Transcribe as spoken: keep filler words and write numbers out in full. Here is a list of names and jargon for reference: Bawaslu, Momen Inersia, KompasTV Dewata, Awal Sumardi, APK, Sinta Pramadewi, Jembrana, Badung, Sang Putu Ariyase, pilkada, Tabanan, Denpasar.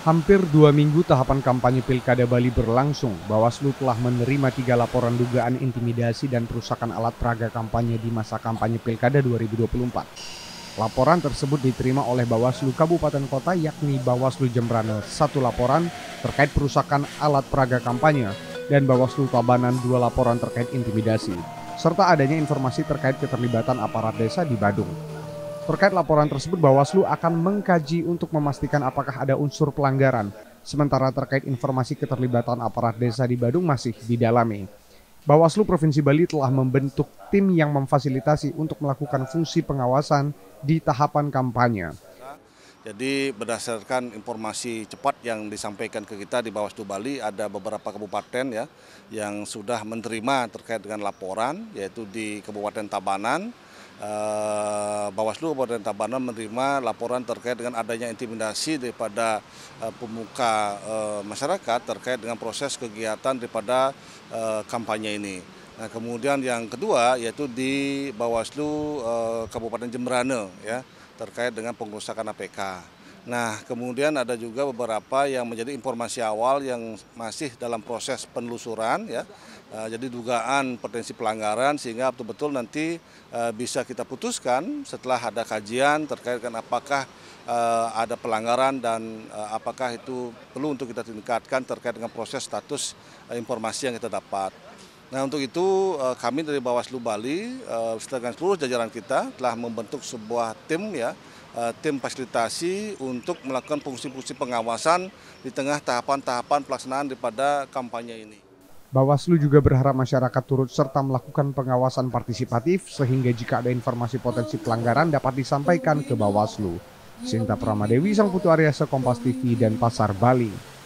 Hampir dua minggu tahapan kampanye Pilkada Bali berlangsung, Bawaslu telah menerima tiga laporan dugaan intimidasi dan perusakan alat peraga kampanye di masa kampanye Pilkada dua ribu dua puluh empat. Laporan tersebut diterima oleh Bawaslu Kabupaten Kota yakni Bawaslu Jembrana satu laporan terkait perusakan alat peraga kampanye dan Bawaslu Tabanan dua laporan terkait intimidasi, serta adanya informasi terkait keterlibatan aparat desa di Badung. Terkait laporan tersebut, Bawaslu akan mengkaji untuk memastikan apakah ada unsur pelanggaran. Sementara terkait informasi keterlibatan aparat desa di Badung masih didalami. Bawaslu Provinsi Bali telah membentuk tim yang memfasilitasi untuk melakukan fungsi pengawasan di tahapan kampanye. Jadi berdasarkan informasi cepat yang disampaikan ke kita di Bawaslu Bali, ada beberapa kabupaten ya yang sudah menerima terkait dengan laporan, yaitu di Kabupaten Tabanan. Uh, Bawaslu Kabupaten Tabanan menerima laporan terkait dengan adanya intimidasi daripada uh, pemuka uh, masyarakat terkait dengan proses kegiatan daripada uh, kampanye ini. Nah, kemudian yang kedua yaitu di Bawaslu uh, Kabupaten Jembrana ya terkait dengan pengrusakan A P K. Nah, kemudian ada juga beberapa yang menjadi informasi awal yang masih dalam proses penelusuran ya. Jadi dugaan potensi pelanggaran sehingga betul-betul nanti bisa kita putuskan setelah ada kajian terkait dengan apakah ada pelanggaran dan apakah itu perlu untuk kita tingkatkan terkait dengan proses status informasi yang kita dapat. Nah, untuk itu kami dari Bawaslu Bali serta seluruh jajaran kita telah membentuk sebuah tim ya, tim fasilitasi untuk melakukan fungsi-fungsi pengawasan di tengah tahapan-tahapan pelaksanaan daripada kampanye ini. Bawaslu juga berharap masyarakat turut serta melakukan pengawasan partisipatif sehingga jika ada informasi potensi pelanggaran dapat disampaikan ke Bawaslu. Sinta Pramadewi, Sang Putu Ariyase, Kompas T V, Denpasar, Bali.